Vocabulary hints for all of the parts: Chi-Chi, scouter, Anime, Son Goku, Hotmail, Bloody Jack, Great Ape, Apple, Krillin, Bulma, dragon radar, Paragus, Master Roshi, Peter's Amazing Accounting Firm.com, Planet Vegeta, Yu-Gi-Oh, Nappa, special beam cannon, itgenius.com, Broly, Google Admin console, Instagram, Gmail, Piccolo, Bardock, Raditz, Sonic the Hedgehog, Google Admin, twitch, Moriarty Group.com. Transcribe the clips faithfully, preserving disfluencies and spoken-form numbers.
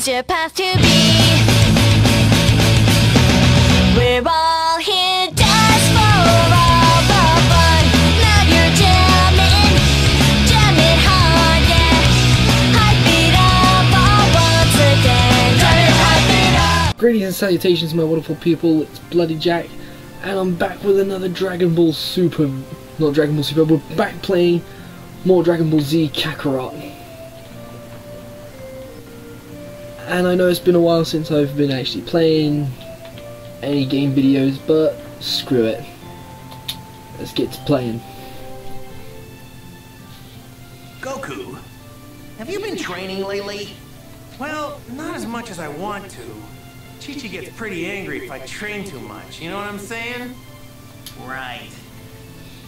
is your path to be. We're all here just for all the fun. Now you're jamming, jamming hard, yeah. Hype it up all once again. Jamming, hype it up. Greetings and salutations, my wonderful people. It's Bloody Jack, and I'm back with another Dragon Ball Super. Not Dragon Ball Super. We're back playing more Dragon Ball Z Kakarot. And I know it's been a while since I've been actually playing any game videos, but screw it. Let's get to playing. Goku, have you been training lately? Well, not as much as I want to. Chi-Chi gets pretty angry if I train too much, you know what I'm saying? Right.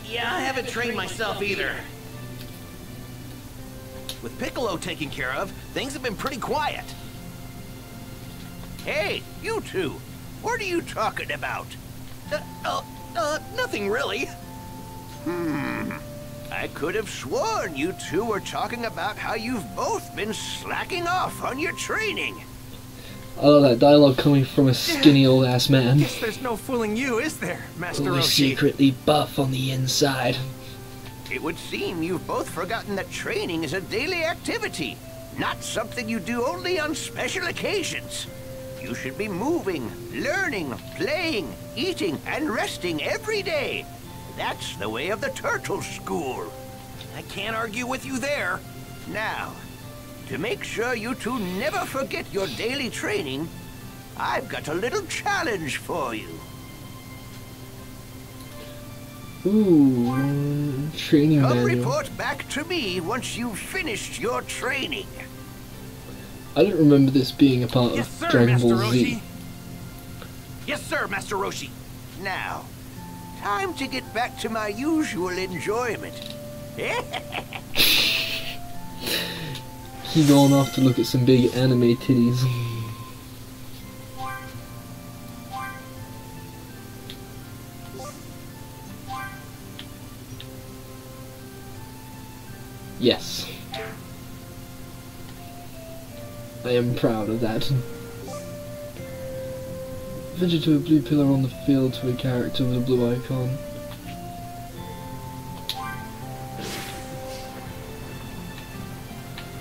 Yeah, I haven't trained myself either. With Piccolo taken care of, things have been pretty quiet. Hey, you two! What are you talking about? Uh, uh, uh, nothing really. Hmm. I could have sworn you two were talking about how you've both been slacking off on your training. I love that dialogue coming from a skinny old ass man. Guess there's no fooling you, is there, Master Roshi? Secretly buff on the inside. It would seem you've both forgotten that training is a daily activity, not something you do only on special occasions. You should be moving, learning, playing, eating, and resting every day. That's the way of the turtle school. I can't argue with you there. Now, to make sure you two never forget your daily training, I've got a little challenge for you. Ooh, training manual. Come report back to me once you've finished your training. I don't remember this being a part yes, sir, of Dragon Master Ball Roshi. Z. Yes, sir, Master Roshi. Now, time to get back to my usual enjoyment. He's going off to look at some big anime titties. Yes. I am proud of that. Vegeta with a blue pillar on the field to a character with a blue icon.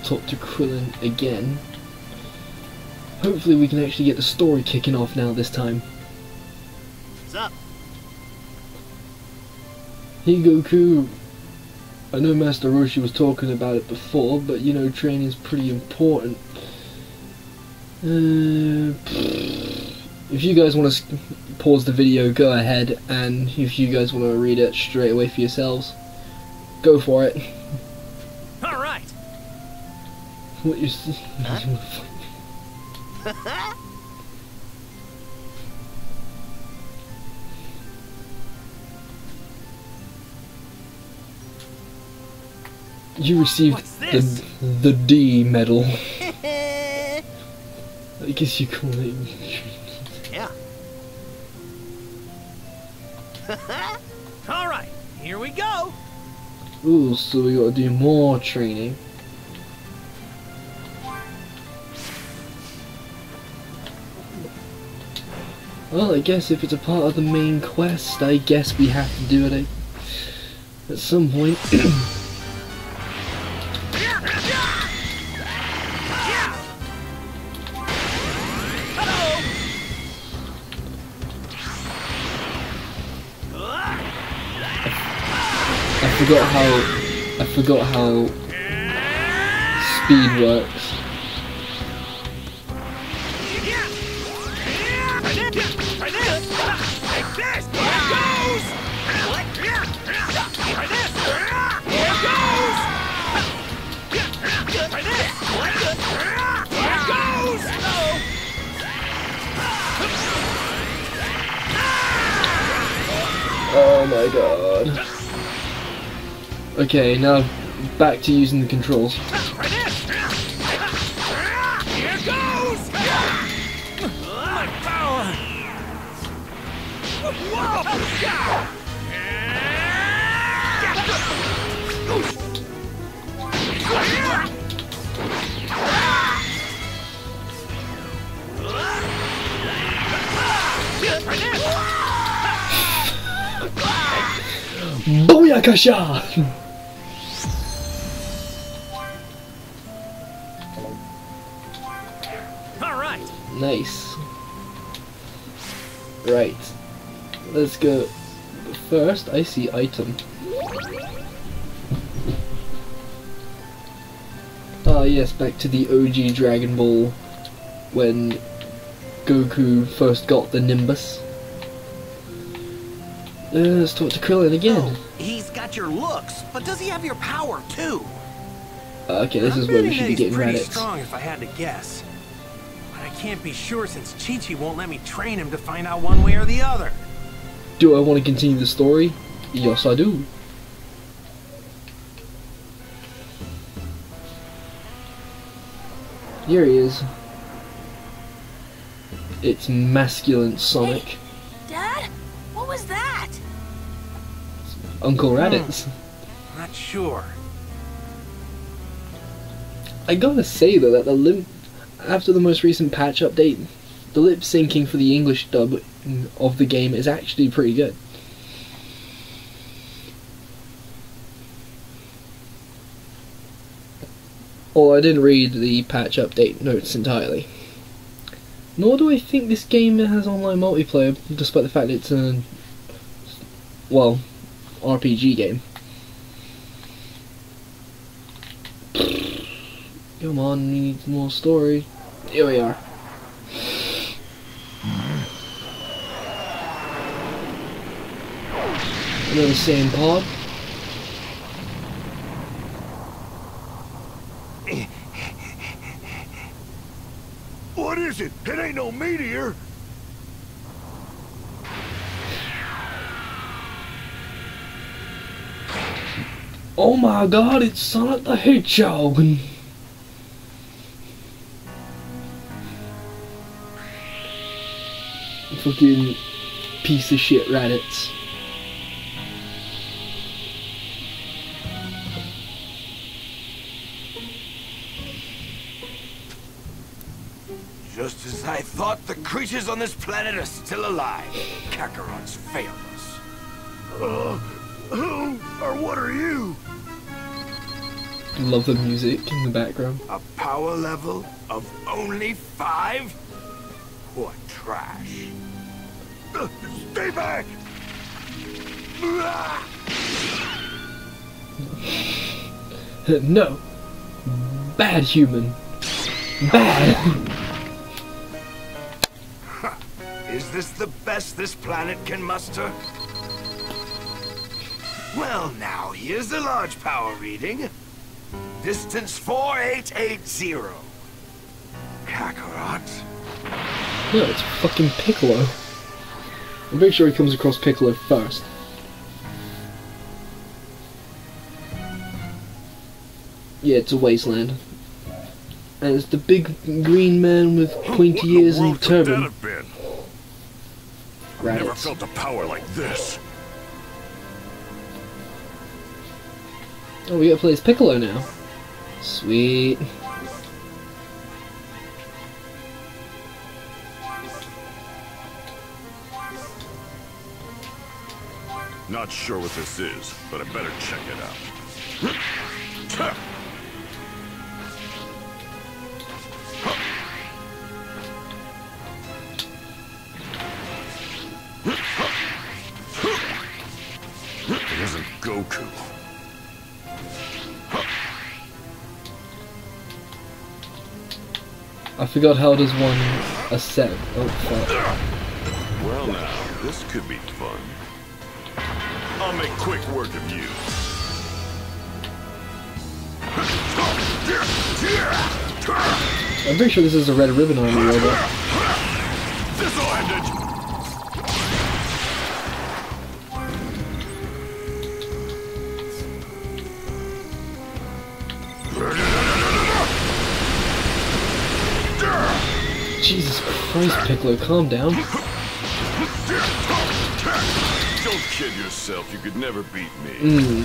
Talk to Krillin again. Hopefully we can actually get the story kicking off now this time. What's up? Hey Goku. I know Master Roshi was talking about it before, but you know training is pretty important. Uh, if you guys want to pause the video, go ahead, and if you guys want to read it straight away for yourselves, go for it. All right. What you see? Huh? You received the the D medal. I guess you call it. Yeah. All right, here we go. Ooh, so we gotta do more training. Well, I guess if it's a part of the main quest, I guess we have to do it at some point. I forgot how I forgot how speed works. Oh my god. Okay, now back to using the controls. Here goes! My power! Whoa! Hayakasha! Alright! Nice. Right. Let's go. First, I see item. Ah yes, back to the O G Dragon Ball when Goku first got the Nimbus. Uh, let's talk to Krillin again. He's got your looks, but does he have your power too? Uh, okay, this I'm is where we should be getting Raditz. Strong, if I had to guess, but I can't be sure since Chi-Chi won't let me train him to find out one way or the other. Do I want to continue the story? Yes, I do. Here he is. It's masculine Sonic. Hey, Dad? What was that? Uncle Raditz. Hmm. Not sure. I gotta say though that the limp after the most recent patch update, the lip syncing for the English dub of the game is actually pretty good. Although I didn't read the patch update notes entirely. Nor do I think this game has online multiplayer, despite the fact it's a, well, R P G game. Come on, we need more story. Here we are. Another same pod. What is it? It ain't no meteor. Oh my God! It's Sonic the Hedgehog. Fucking piece of shit, Raditz. Just as I thought, the creatures on this planet are still alive. Kakarot's failed us. Uh, who or what are you? Love the music in the background. A power level of only five? What trash. Uh, stay back! No. Bad human. Bad! Is this the best this planet can muster? Well now, here's the large power reading. Distance four eight eight zero. Kakarot? No, it's fucking Piccolo. I'm pretty sure he comes across Piccolo first. Yeah, it's a wasteland. And it's the big green man with pointy ears and turban. Raditz. Never felt a power like this. Oh, we gotta play as Piccolo now. Sweet. Not sure what this is, but I better check it out. Goku. I forgot how does one accept. Oh fuck. Well now, this could be fun. I'll make quick work of you. I'm pretty sure this is a red ribbon on the robot. This'll end it! Jesus Christ, Piccolo, calm down. Don't kid yourself, you could never beat me. Mm.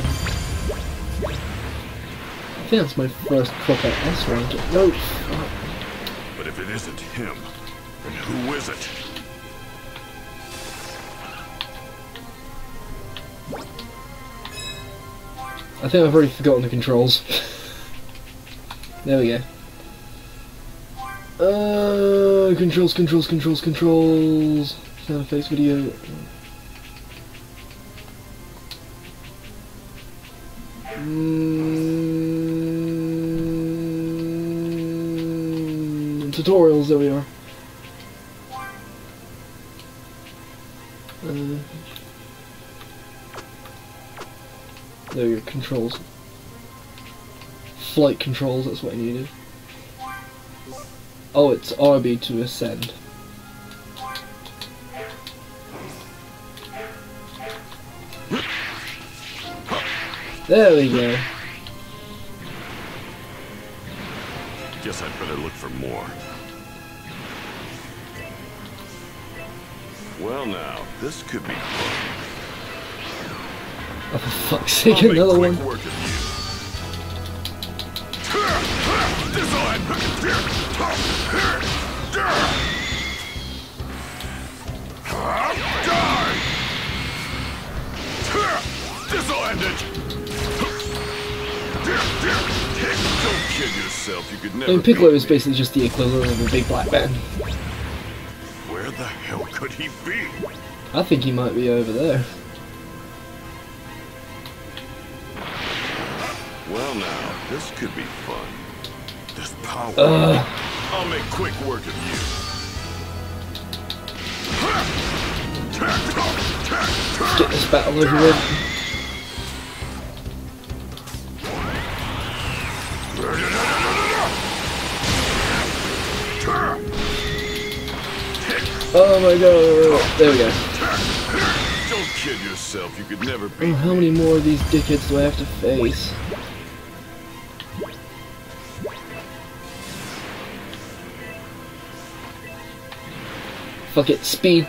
I think that's my first proper S Ranger. No. But if it isn't him, then who is it? I think I've already forgotten the controls. There we go. Uh, controls, controls, controls, controls. Sound effects, video. Mm, tutorials, there we are. Uh, there we go, controls. Flight controls, that's what I needed. Oh, it's R B to ascend. There we go. Guess I'd better look for more. Well, now this could be fun. Oh, for fuck's sake, another one. This'll end it. Don't kill yourself. You could never. I mean, Piccolo is basically just the equivalent of a big black man. Where the hell could he be? I think he might be over there. Well, now this could be fun. This power. Uh. I'll make quick work of you. Let's get this battle over with. Oh my god, there we go. Don't kid yourself, you could never be. Oh, how many more of these dickheads do I have to face? Fuck it, speed.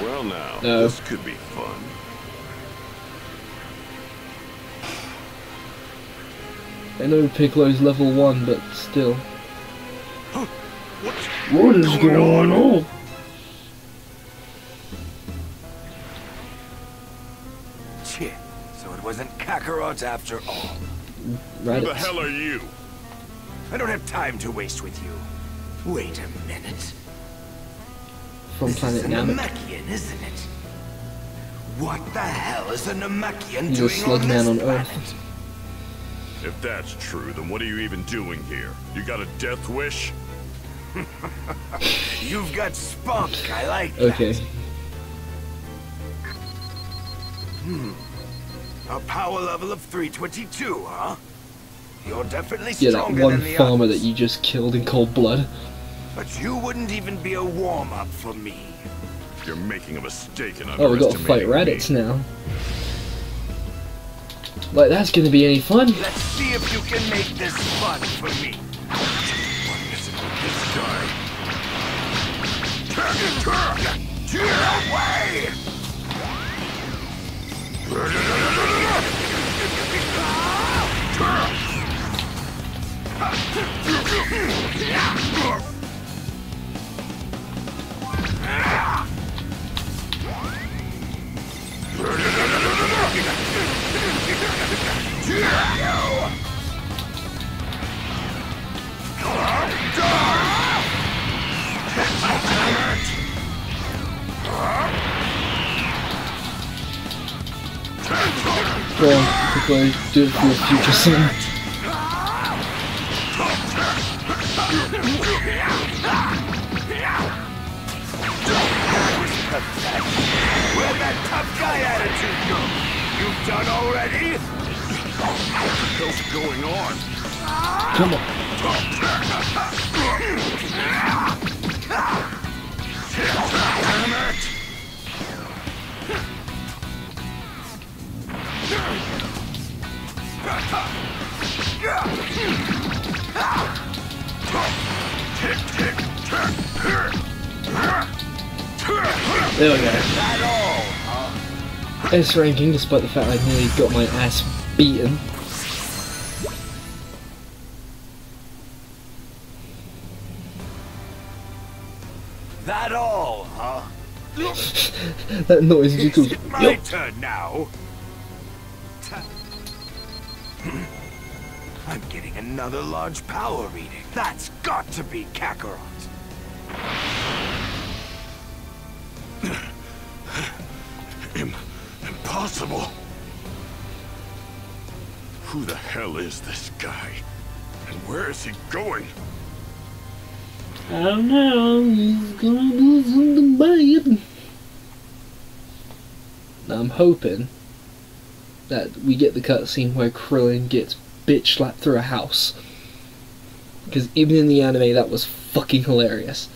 Well now, no. This could be fun. I know Piccolo's level one, but still. What's what is going, going on? on? Shit, so it wasn't Kakarot after all. Right. Who the hell are you? I don't have time to waste with you. Wait a minute. From this Planet is Namek, isn't it? What the hell is a Namekian doing slug on man this on planet? Earth. If that's true, then what are you even doing here? You got a death wish? You've got spunk, I like that. Okay. Hmm. A power level of three twenty-two, huh? You're definitely stronger than the others. Yeah, that one farmer that you just killed in cold blood. But you wouldn't even be a warm-up for me. You're making a mistake in underestimating me. Oh, we got to fight Raditz now. Like, that's gonna be any fun. Let's see if you can make this fun for me. This guy. Turn it, turn! Get away! Go on, Piccolo, do it for your future son. Where'd that tough guy attitude go? You've done already? What's going on? Come on. Damn it! There we go. S ranking, despite the fact I nearly got my ass beaten. That all, huh? That noise is just my turn now. I'm getting another large power reading. That's got to be Kakarot. Im- impossible. Who the hell is this guy? And where is he going? I don't know. He's gonna do something bad. Now I'm hoping that we get the cutscene where Krillin gets bitch slapped through a house. Because even in the anime, that was fucking hilarious.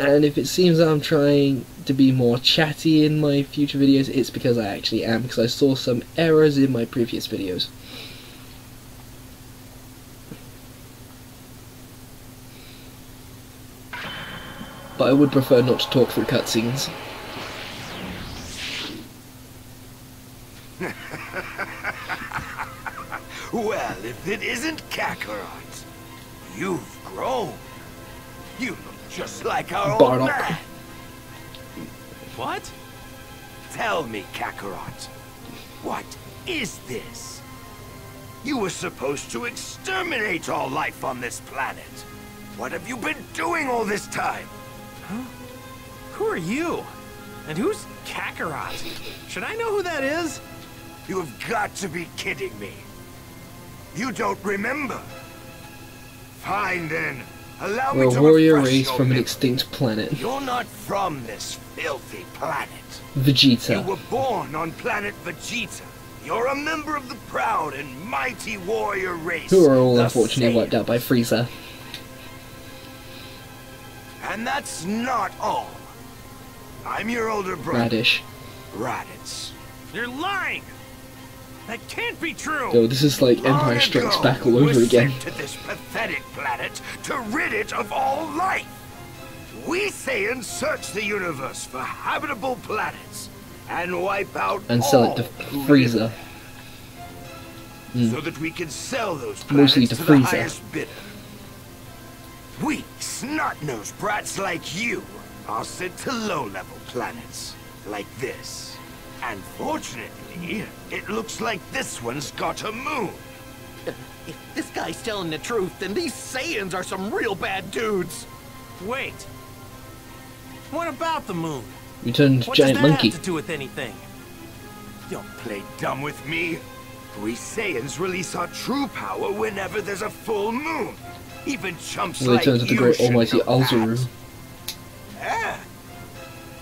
And if it seems that I'm trying to be more chatty in my future videos, it's because I actually am, because I saw some errors in my previous videos. But I would prefer not to talk through cutscenes. Well, if it isn't Kakarot, you've grown. You look just like our Bardock. Old man. What? Tell me, Kakarot, what is this? You were supposed to exterminate all life on this planet. What have you been doing all this time? Huh? Who are you? And who's Kakarot? Should I know who that is? You have got to be kidding me. You don't remember. Fine then. Allow We're me to a warrior race from memory. An extinct planet. You're not from this filthy planet. Vegeta. You were born on planet Vegeta. You're a member of the proud and mighty warrior race. Who are all unfortunately Saiyan. Wiped out by Frieza. And that's not all. I'm your older brother. Radish. Raditz. You're lying! That can't be true! Oh, this is like Empire Strikes Back all over again. We were sent to this pathetic planet to rid it of all life. We Saiyans search the universe for habitable planets and wipe out and sell it to Frieza. Mm. So that we can sell those planets Mostly to, to the Frieza. highest bidder. Weak, snot-nosed brats like you are sent to low-level planets like this. Unfortunately, it looks like this one's got a moon. If this guy's telling the truth, then these Saiyans are some real bad dudes. Wait. What about the moon? You turned what giant does that monkey. Have to do with anything? Don't play dumb with me. We Saiyans release our true power whenever there's a full moon. Even chumps well, like you the great you almighty Alzuru. Yeah.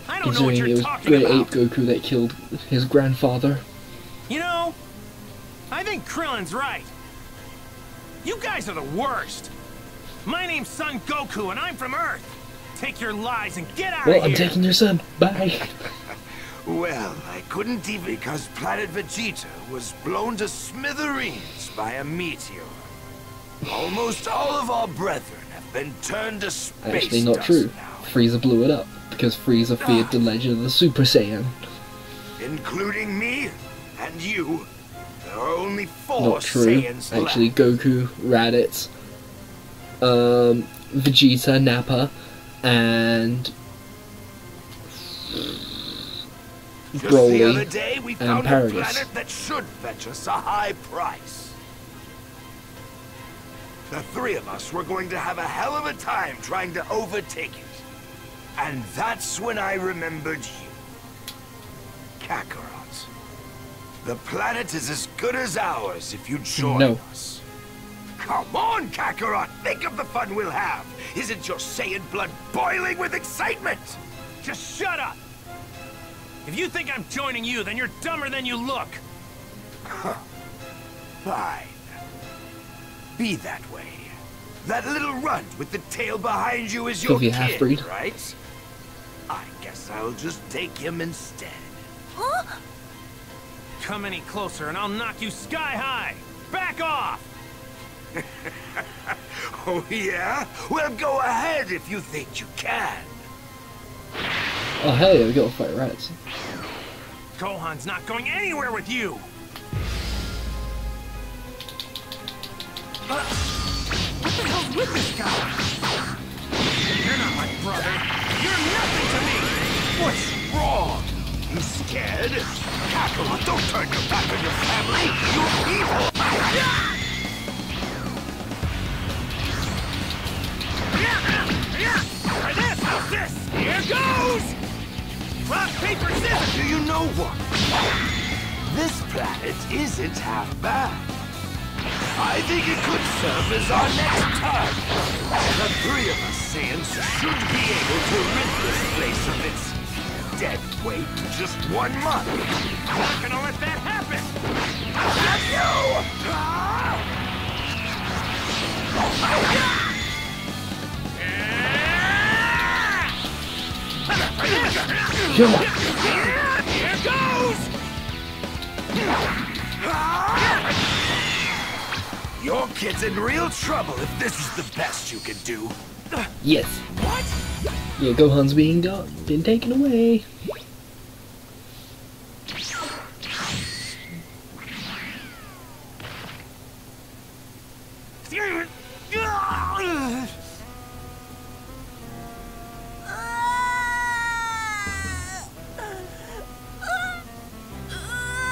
I don't know what you're it was talking Great Ape Goku that killed his grandfather. You know, I think Krillin's right. You guys are the worst. My name's Son Goku, and I'm from Earth. Take your lies and get out well, of I'm here. Well, I'm taking your son. Bye. Well, I couldn't even because Planet Vegeta was blown to smithereens by a meteor. Almost all of our brethren have been turned to space. Actually, not dust true. Now. Frieza blew it up. Because Frieza feared the legend of the Super Saiyan. Including me and you, there are only four Not true. Saiyans Actually, left. Goku, Raditz, um, Vegeta, Nappa, and Broly, Just the other day we found and Paragus. A planet that should fetch us a high price. The three of us were going to have a hell of a time trying to overtake it. And that's when I remembered you. Kakarot. The planet is as good as ours if you join no. us. Come on, Kakarot! Think of the fun we'll have! Isn't your Saiyan blood boiling with excitement? Just shut up! If you think I'm joining you, then you're dumber than you look! Huh. Fine. Be that way. That little runt with the tail behind you is your kid, right? I guess I'll just take him instead. Huh? Come any closer and I'll knock you sky high! Back off! Oh yeah? Well, go ahead if you think you can. Oh hell yeah, we gotta fight rats. Gohan's not going anywhere with you! What the hell's with this guy? You're not my brother. You're nothing to me! What's wrong? You kid! Kakarot, don't turn your back on your family! You're evil! This! This! Here goes! Rock, paper, scissors! Do you know what? This planet isn't half bad. I think it could serve as our next target. The three of us Saiyans should be able to rid this place of its dead weight in just one month. I'm not gonna let that happen! Not you! Here goes! Your kid's in real trouble if this is the best you can do. Yes. What? Yeah, Gohan's being got been taken away.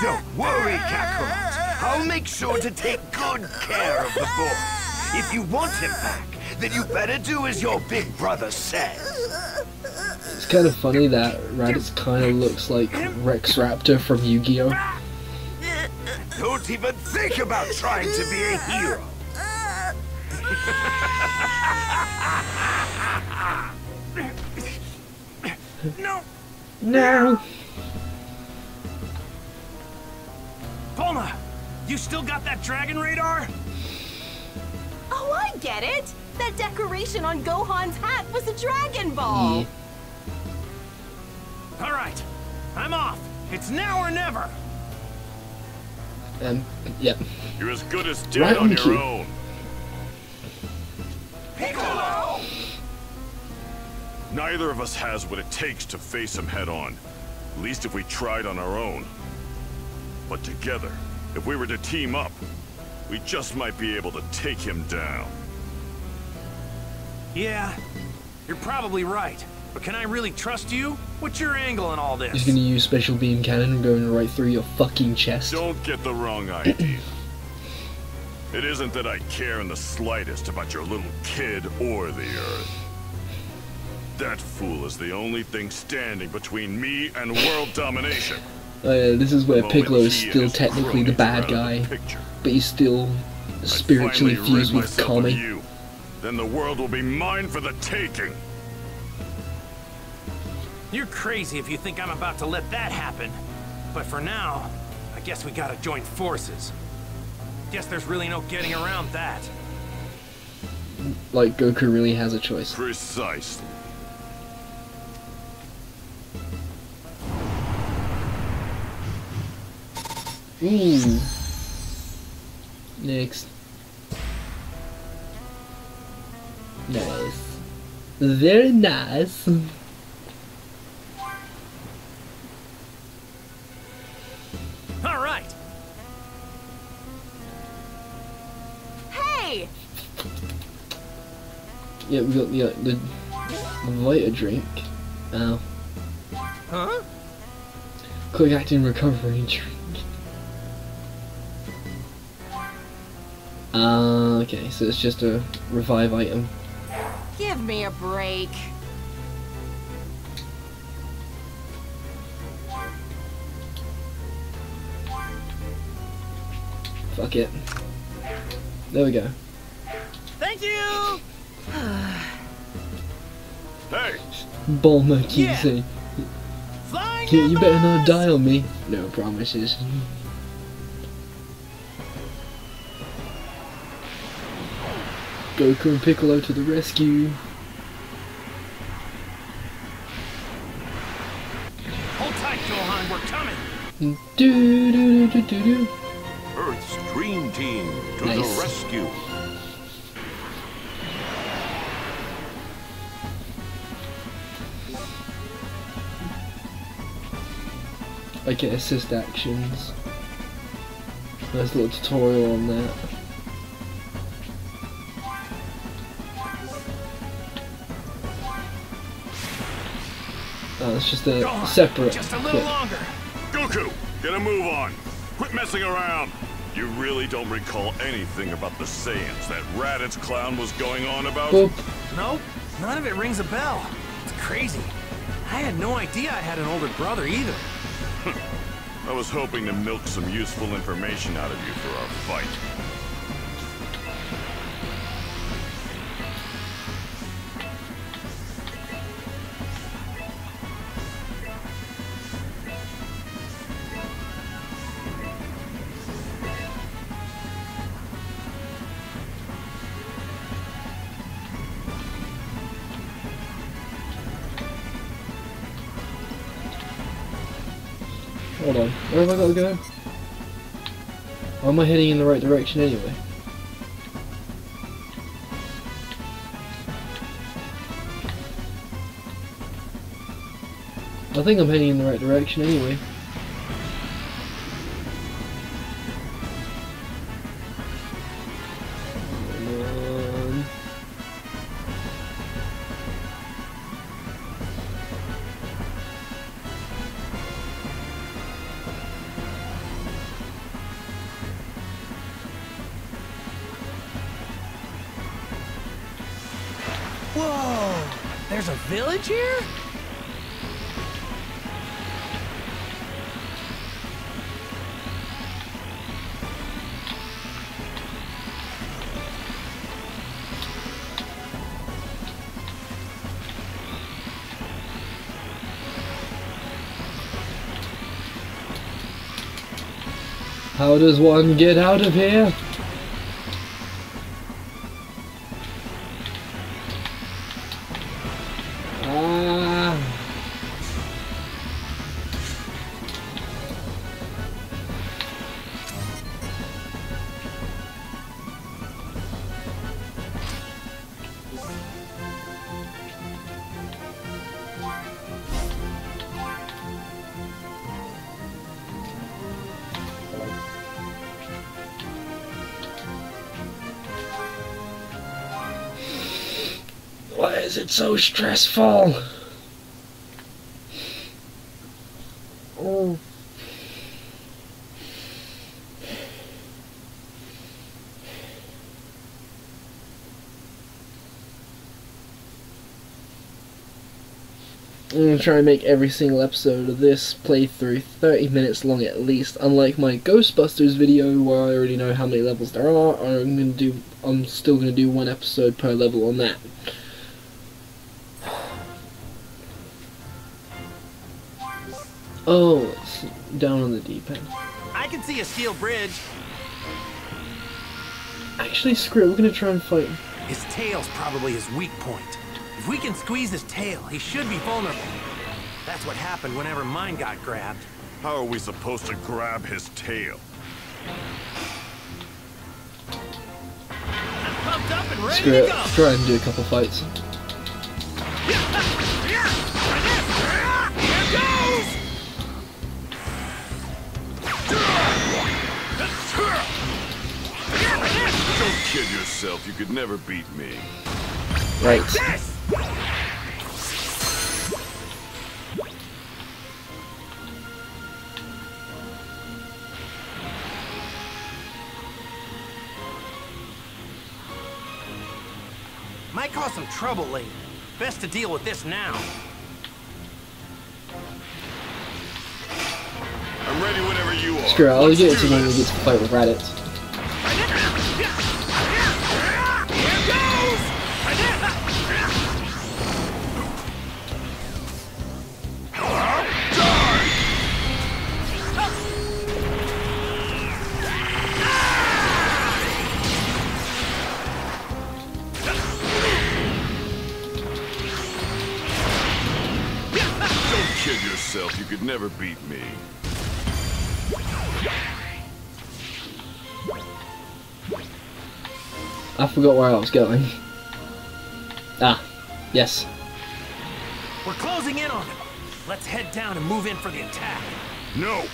Don't worry, Kakarot. I'll make sure to take good care of the boy. If you want him back, then you better do as your big brother says. It's kind of funny that Raditz kind of looks like Rex Raptor from Yu-Gi-Oh. Don't even think about trying to be a hero. No. No. Bulma. You still got that dragon radar? Oh, I get it! That decoration on Gohan's hat was a Dragon Ball! Yeah. Alright, I'm off! It's now or never! Um, yep. Yeah. You're as good as dead right on, on your you. own. Piccolo! Neither of us has what it takes to face him head on. At least if we tried on our own. But together, if we were to team up, we just might be able to take him down. Yeah, you're probably right. But can I really trust you? What's your angle on all this? He's gonna use special beam cannon going right through your fucking chest. Don't get the wrong idea. It isn't that I care in the slightest about your little kid or the Earth. That fool is the only thing standing between me and world domination. Oh yeah, this is where Piccolo is still technically the bad guy, but he's still spiritually fused with Kami. Then the world will be mine for the taking. You're crazy if you think I'm about to let that happen. But for now, I guess we gotta join forces. Guess there's really no getting around that. Like Goku really has a choice. Precisely. Ooh. Next. Nice. Very nice. All right. Hey. Yeah, we got yeah, the the lighter drink. Oh. Huh? Quick acting recovery drink. Uh, okay, so it's just a revive item. Give me a break. Fuck it. There we go. Thank you. Hey. Bulma keeps saying, yeah, you better not die on me. No promises. Goku and Piccolo to the rescue. Hold tight, Gohan, we're coming. Do do do do do. Earth's dream team to nice. the rescue. I get assist actions. Nice little tutorial on that. It's just a Go on, separate. Just a little longer. Goku, get a move on. Quit messing around. You really don't recall anything about the Saiyans that Raditz clown was going on about? Nope. Nope. None of it rings a bell. It's crazy. I had no idea I had an older brother either. I was hoping to milk some useful information out of you for our fight. Hold on, where have I got to go? Or am I heading in the right direction anyway? I think I'm heading in the right direction anyway. There's a village here? How does one get out of here? Why is it so stressful? Oh. I'm gonna try and make every single episode of this playthrough thirty minutes long at least, unlike my Ghostbusters video where I already know how many levels there are. I'm gonna do I'm still gonna do one episode per level on that. Oh, it's down on the D-pad. I can see a steel bridge. Actually, screw it. We're gonna try and fight. His tail's probably his weak point. If we can squeeze his tail, he should be vulnerable. That's what happened whenever mine got grabbed. How are we supposed to grab his tail? I'm pumped up and ready to go. Screw it. Let's try and do a couple fights. Kill yourself, you could never beat me. Right. This! Might cause some trouble later. Best to deal with this now. I'm ready whenever you are. Screw it, I'll get it to when we get to fight with Raditz. You could never beat me. I forgot where I was going. Ah, yes. We're closing in on him. Let's head down and move in for the attack. No!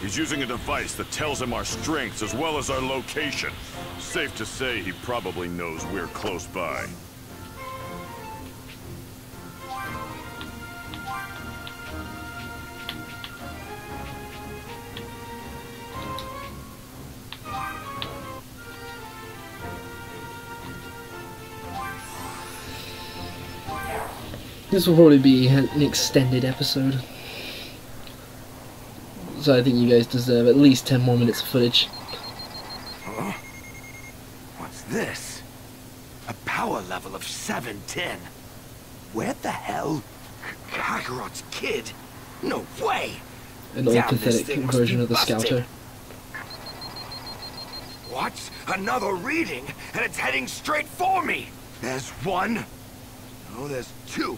He's using a device that tells him our strengths as well as our location. Safe to say he probably knows we're close by. This will probably be an extended episode. So I think you guys deserve at least ten more minutes of footage. Huh? What's this? A power level of seven ten. Where the hell? Kakarot's kid? No way! An old pathetic version of the scouter. What? Another reading? And it's heading straight for me! There's one. No, there's two.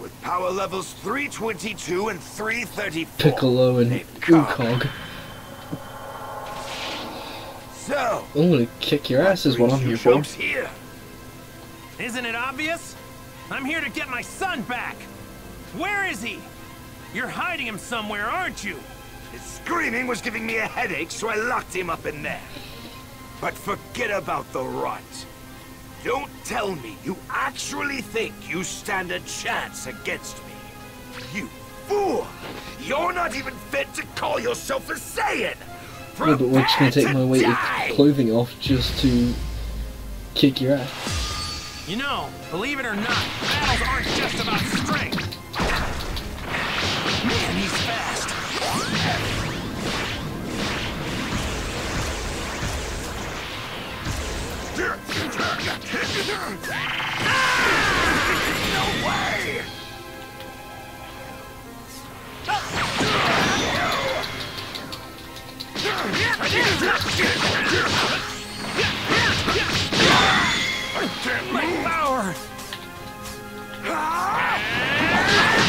With power levels three twenty-two and three thirty-four. Piccolo and Ukog. So, I'm gonna kick your asses while I'm here, folks. Isn't it obvious? I'm here to get my son back. Where is he? You're hiding him somewhere, aren't you? His screaming was giving me a headache, so I locked him up in there. But forget about the rot. Don't tell me you actually think you stand a chance against me. You fool! You're not even fit to call yourself a Saiyan! Prepare no, but we're just gonna take to my weighted clothing off just to kick your ass. You know, believe it or not, battles aren't just about strength. Man, he's fast. No way! I can't my power.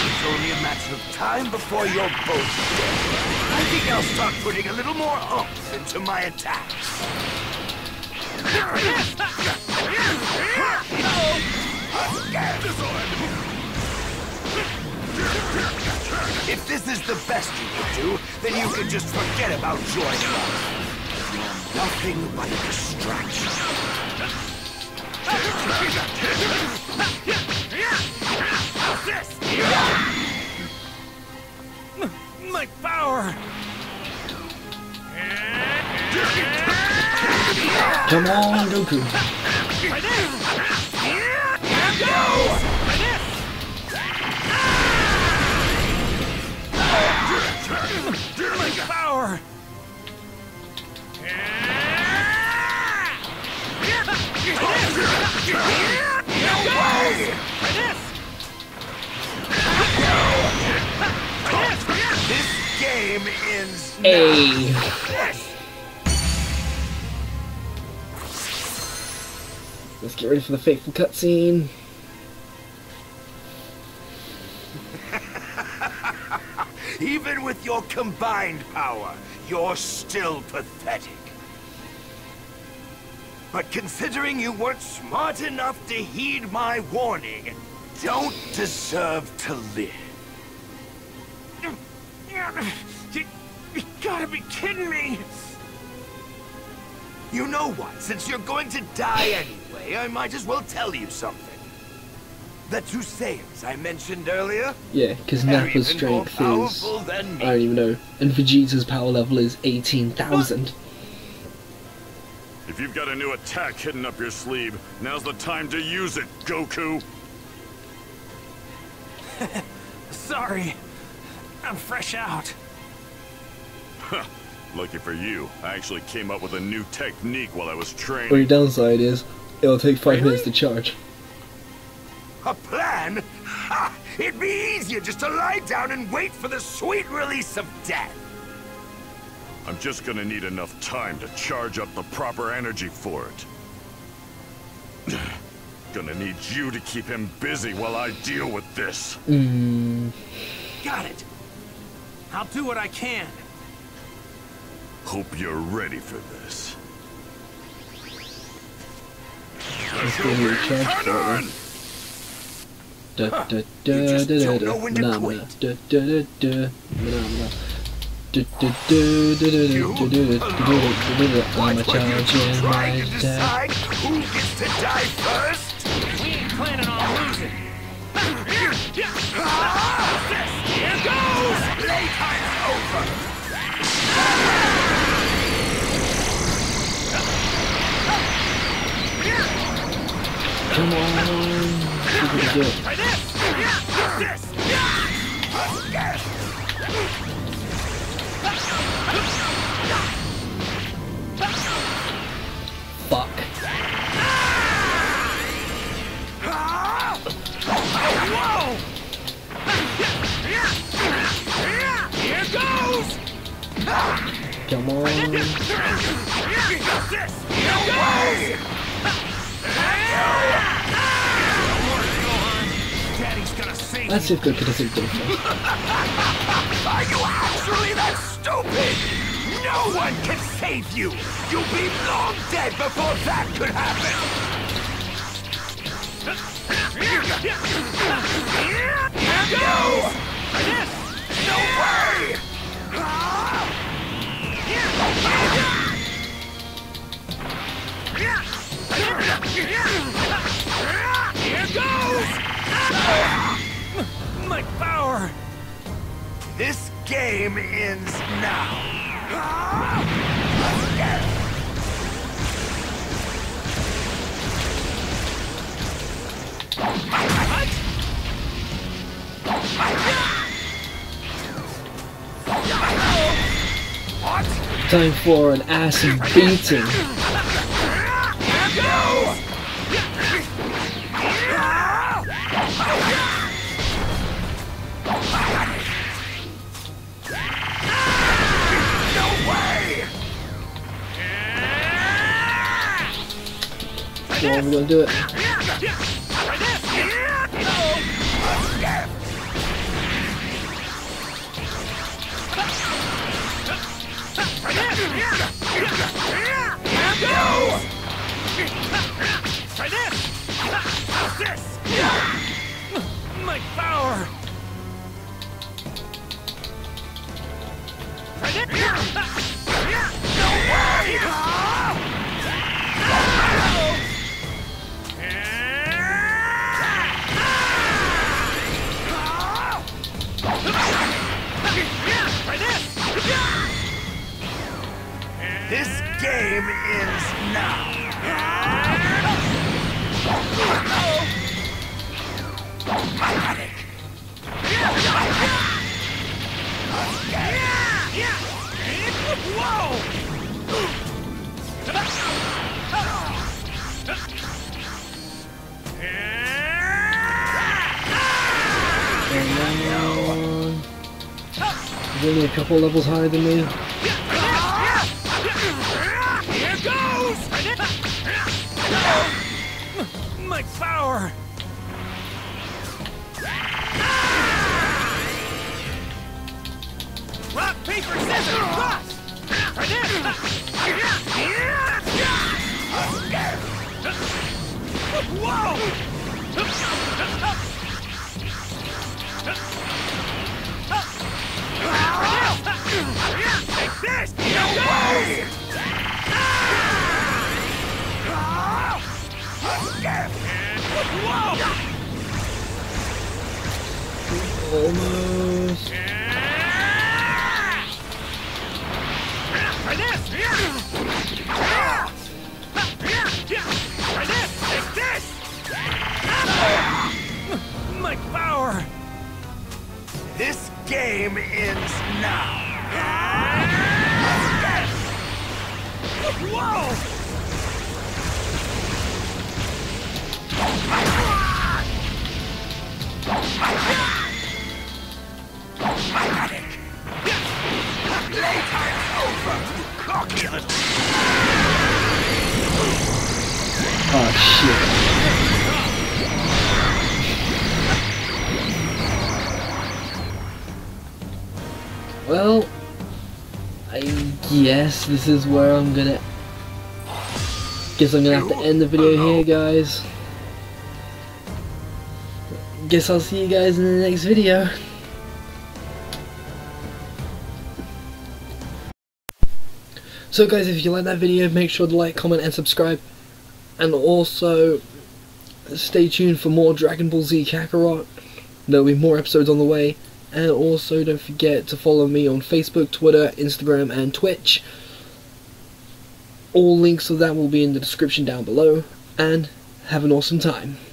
It's only a matter of time before you're both dead. I think I'll start putting a little more oomph into my attacks. If this is the best you can do, then you can just forget about joy. You're nothing but a distraction. How's this? My power! Come on, Goku. My power. This game ends now. Let's get ready for the fateful cutscene. Even with your combined power, you're still pathetic. But considering you weren't smart enough to heed my warning, don't deserve to live. You, you gotta be kidding me! You know what? Since you're going to die anyway, I might as well tell you something. The two Saiyans I mentioned earlier? Yeah, because Nappa's strength is... I don't even know. And Vegeta's power level is eighteen thousand. If you've got a new attack hidden up your sleeve, now's the time to use it, Goku! Sorry. I'm fresh out. Huh. Lucky for you, I actually came up with a new technique while I was training. Well, your downside is, it'll take five really? minutes to charge. A plan? Ha! It'd be easier just to lie down and wait for the sweet release of death. I'm just gonna need enough time to charge up the proper energy for it. Gonna need you to keep him busy while I deal with this. Mm. Got it. I'll do what I can. Hope you're ready for this. Come on. stupid to do. Fuck. Here goes. Come on. Here goes. Let's see if Goku doesn't do anything. Are you actually that stupid? No one can save you! You'll be long dead before that could happen! No way! Here goes! My power! This game ends now! Time for an acid beating! So I'm gonna do it. My power. This game ends now. And now, only a couple levels higher than me. My power! Rock, paper, scissors, rock! Whoa! Take this! No way! Almost. My power. This game ends now. Whoa! Oh shit. Well, I guess this is where I'm gonna guess I'm gonna have to end the video here, guys. Guess I'll see you guys in the next video. So guys, if you like that video, make sure to like, comment and subscribe, and also stay tuned for more Dragon Ball Z Kakarot. There'll be more episodes on the way, and also don't forget to follow me on Facebook, Twitter, Instagram and Twitch. All links to that will be in the description down below, and have an awesome time.